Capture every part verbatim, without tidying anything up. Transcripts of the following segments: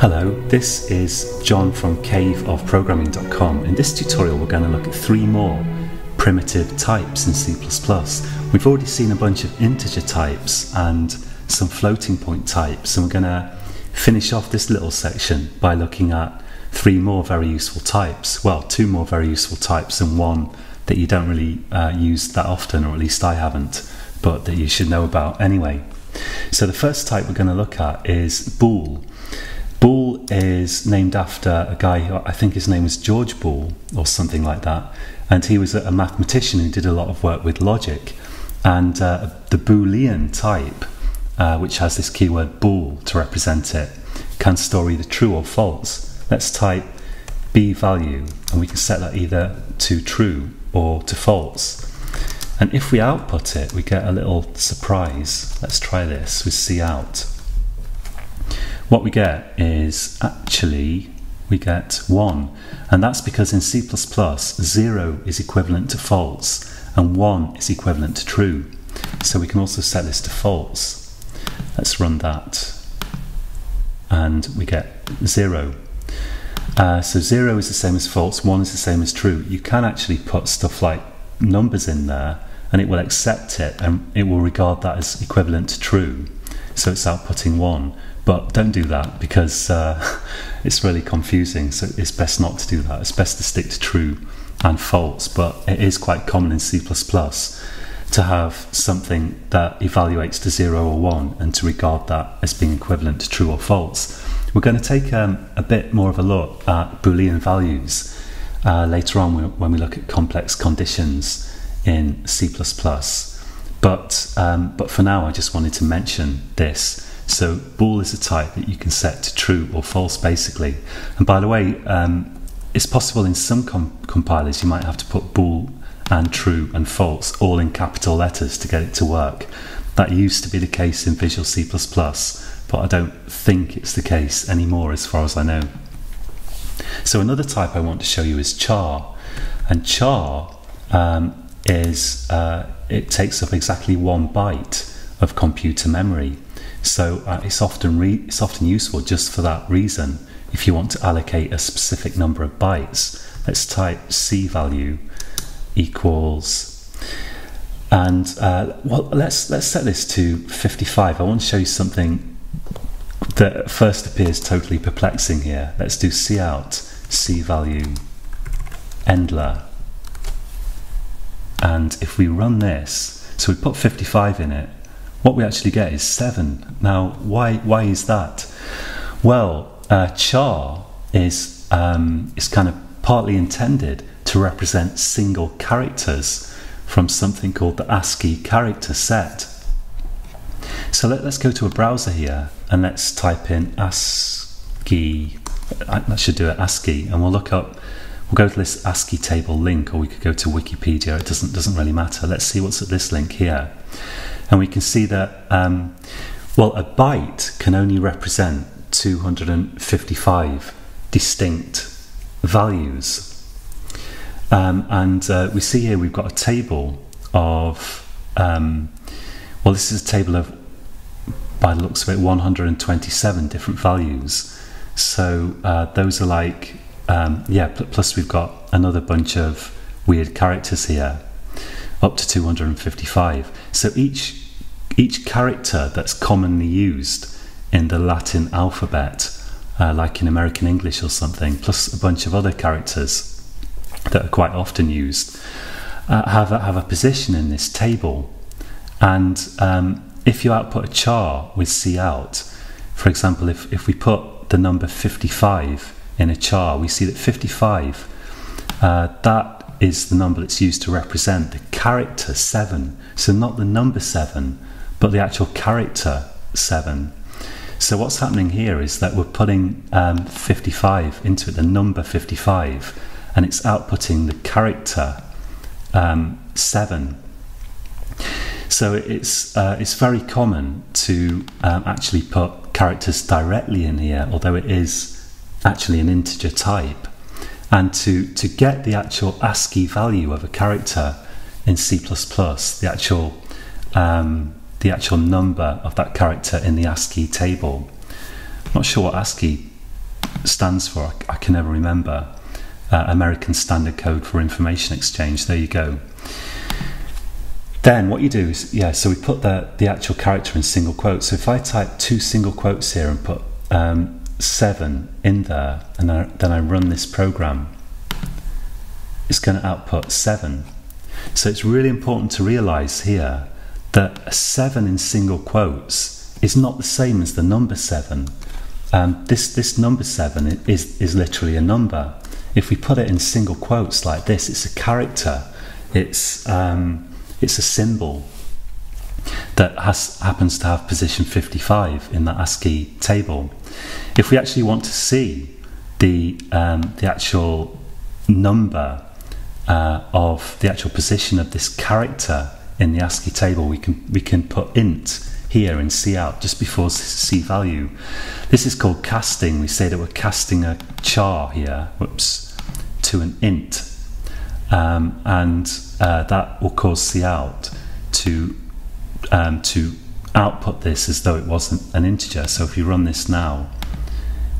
Hello, this is John from cave of programming dot com. In this tutorial we're going to look at three more primitive types in C plus plus. We've already seen a bunch of integer types and some floating point types, and we're going to finish off this little section by looking at three more very useful types. Well, two more very useful types and one that you don't really uh, use that often, or at least I haven't, but that you should know about anyway. So the first type we're going to look at is Boole. Boole is named after a guy who, I think his name was George Boole or something like that, and he was a mathematician who did a lot of work with logic, and uh, the Boolean type, uh, which has this keyword bool to represent it, can store either true or false. Let's type b value and we can set that either to true or to false, and if we output it we get a little surprise. Let's try this with c out. What we get is actually we get one, and that's because in C plus plus zero is equivalent to false and one is equivalent to true, so we can also set this to false. Let's run that and we get zero. Uh, so zero is the same as false, one is the same as true. You can actually put stuff like numbers in there and it will accept it and it will regard that as equivalent to true, so it's outputting one. But don't do that because uh, it's really confusing, so it's best not to do that. It's best to stick to true and false, but it is quite common in C plus plus to have something that evaluates to zero or one and to regard that as being equivalent to true or false. We're going to take um, a bit more of a look at Boolean values uh, later on when we look at complex conditions in C plus plus, but, um, but for now I just wanted to mention this. So Boole is a type that you can set to true or false basically, and by the way um, it's possible in some com compilers you might have to put Boole and true and false all in capital letters to get it to work. That used to be the case in Visual C plus plus, but I don't think it's the case anymore as far as I know. So another type I want to show you is char, and char um, is uh, it takes up exactly one byte of computer memory. So uh, it's often re it's often useful just for that reason. If you want to allocate a specific number of bytes, let's type c value equals, and uh, well, let's let's set this to fifty-five. I want to show you something that at first appears totally perplexing here. Let's do c out c value endler, and if we run this, so we put fifty-five in it. What we actually get is seven. Now, why why is that? Well, uh, char is um, is kind of partly intended to represent single characters from something called the ASCII character set. So let, let's go to a browser here and let's type in ASCII. That should do it. ASCII, and we'll look up. We'll go to this ASCII table link, or we could go to Wikipedia. It doesn't doesn't really matter. Let's see what's at this link here. And we can see that, um, well, a byte can only represent two hundred fifty-five distinct values. Um, and uh, we see here we've got a table of, um, well, this is a table of, by the looks of it, one hundred twenty-seven different values. So uh, those are like, um, yeah, plus we've got another bunch of weird characters here, up to two hundred fifty-five. So each each character that's commonly used in the Latin alphabet, uh, like in American English or something, plus a bunch of other characters that are quite often used, uh, have a, have a position in this table. And um, if you output a char with C out, for example, if, if we put the number fifty-five in a char, we see that fifty-five, uh, that is the number that's used to represent the character seven, so not the number seven but the actual character seven. So what's happening here is that we're putting um, fifty-five into the number fifty-five and it's outputting the character um, seven. So it's uh, it's very common to um, actually put characters directly in here, although it is actually an integer type. And to, to get the actual ASCII value of a character in C plus plus, the actual, um, the actual number of that character in the ASCII table. I'm not sure what ASCII stands for, I, I can never remember, uh, American Standard Code for Information Exchange. There you go. Then what you do is, yeah, so we put the, the actual character in single quotes. So if I type two single quotes here and put um, seven in there, and I, then I run this program, it's going to output seven. So it's really important to realize here that a seven in single quotes is not the same as the number seven. Um, this, this number seven is, is literally a number. If we put it in single quotes like this, it's a character. It's, um, it's a symbol that has, happens to have position fifty-five in the ASCII table. If we actually want to see the, um, the actual number uh, of the actual position of this character in the ASCII table, we can, we can put int here and C out just before C value. This is called casting. We say that we're casting a char here, whoops, to an int, um, and uh, that will cause C out to um, to output this as though it wasn't an integer. So if you run this now,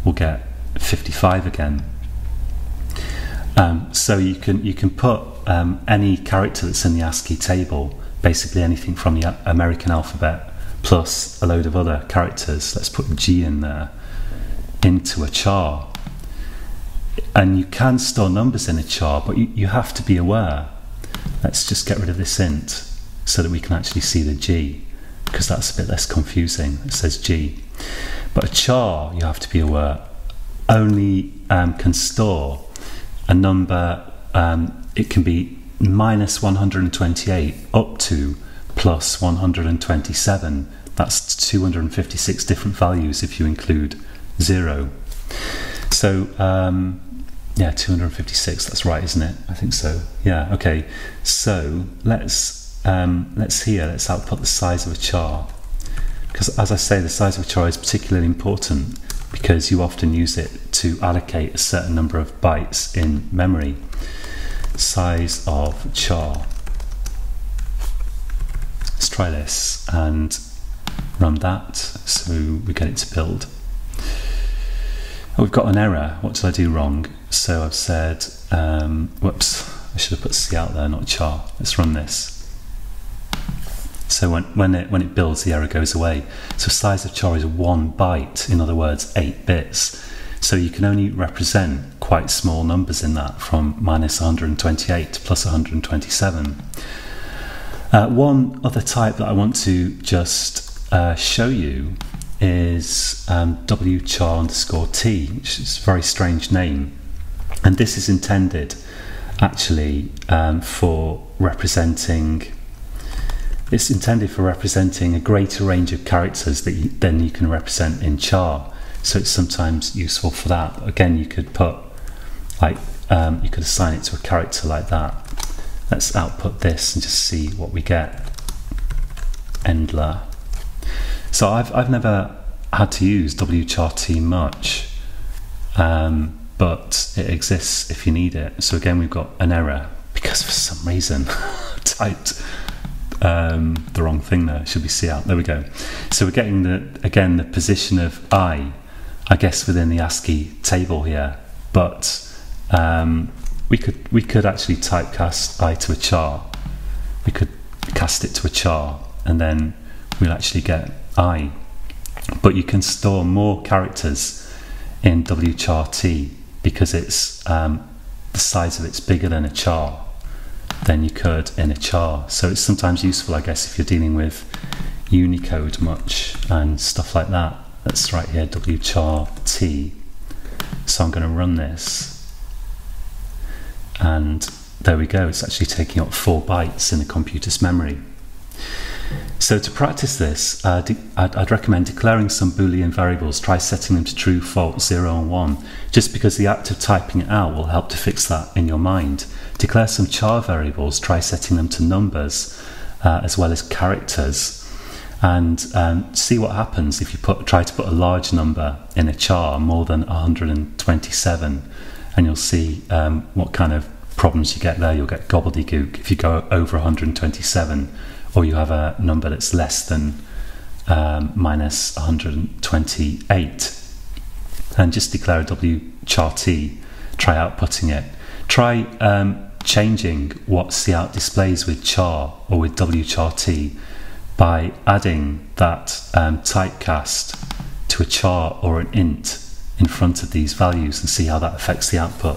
we'll get fifty-five again. Um, so you can you can put um, any character that's in the ASCII table, basically anything from the American alphabet plus a load of other characters. Let's put G in there, into a char. And you can store numbers in a char, but you, you have to be aware. Let's just get rid of this int so that we can actually see the G, because that's a bit less confusing. It says G. But a char, you have to be aware, only um, can store a number. Um, it can be minus one hundred twenty-eight up to plus one hundred twenty-seven. That's two hundred fifty-six different values if you include zero. So um, yeah, two hundred fifty-six, that's right, isn't it? I think so, yeah. Okay, so let's um, let's here let's output the size of a char, because as I say, the size of a char is particularly important because you often use it to allocate a certain number of bytes in memory. Size of char. Let's try this and run that so we get it to build. Oh, we've got an error. What did I do wrong? So I've said, um, whoops, I should have put C out there, not char. Let's run this. So when, when, it, when it builds, the error goes away. So size of char is one byte, in other words, eight bits. So you can only represent quite small numbers in that, from minus one hundred twenty-eight to plus one hundred twenty-seven. Uh, one other type that I want to just uh, show you is um, wchar underscore t, which is a very strange name. And this is intended actually um, for representing It's intended for representing a greater range of characters that you, than you can represent in char. So it's sometimes useful for that. But again, you could put, like, um, you could assign it to a character like that. Let's output this and just see what we get. Endler. So I've I've never had to use wchar_t much, um, but it exists if you need it. So again, we've got an error because for some reason typed Um, the wrong thing there. It should be C out. There we go. So we're getting the again the position of I, I guess, within the ASCII table here. But um, we could we could actually typecast I to a char. We could cast it to a char, and then we'll actually get I. But you can store more characters in wchar_t because it's um, the size of it's bigger than a char than you could in a char. So it's sometimes useful, I guess, if you're dealing with Unicode much and stuff like that. That's right here, wchar_t. So I'm going to run this. And there we go. It's actually taking up four bytes in the computer's memory. So to practice this, uh, I'd, I'd recommend declaring some Boolean variables. Try setting them to true, false, zero and one, just because the act of typing it out will help to fix that in your mind. Declare some char variables. Try setting them to numbers uh, as well as characters, and um, see what happens if you put, try to put a large number in a char, more than one hundred twenty-seven, and you'll see um, what kind of problems you get there. You'll get gobbledygook if you go over one hundred twenty-seven, or you have a number that's less than um, minus one hundred twenty-eight. and just declare a wchar_t. Try outputting it. Try um, changing what cout displays with char or with wchar_t by adding that um, typecast to a char or an int in front of these values, and see how that affects the output.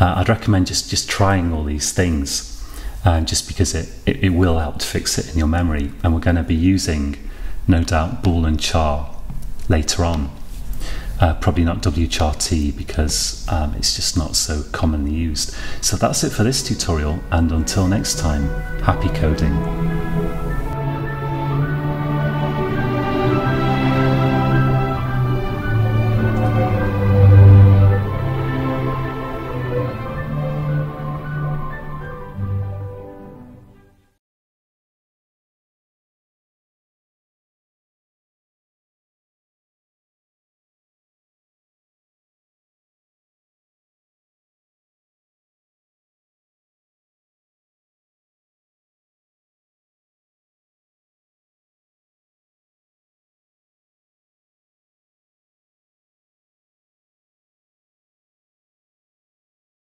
Uh, I'd recommend just, just trying all these things, um, just because it, it, it will help to fix it in your memory. And we're going to be using, no doubt, Boole and char later on. Uh, probably not wchar_t because um, it's just not so commonly used. So that's it for this tutorial, and until next time, happy coding.